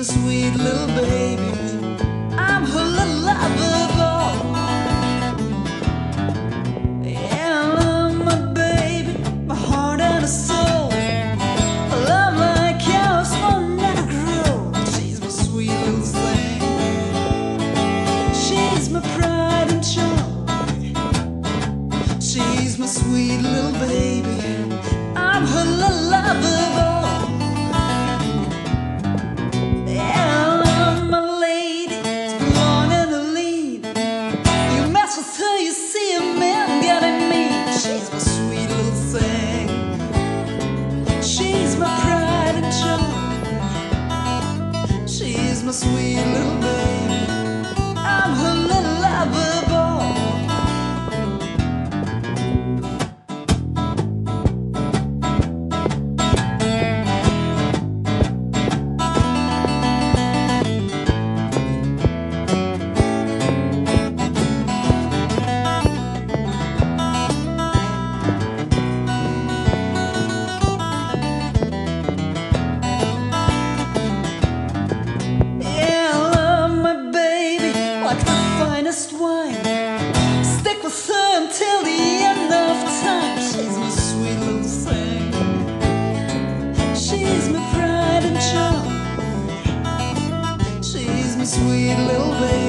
my sweet little baby. I'm her little lover boy. Yeah, I love my baby, my heart and my soul. I love my cows, will never grow. She's my sweet little thing. She's my pride and joy. She's my sweet little baby. I'm her little lover boy. My sweet little baby, I'm her little lover wine. Stick with her until the end of time. She's my sweet little thing. She's my pride and joy. She's my sweet little baby.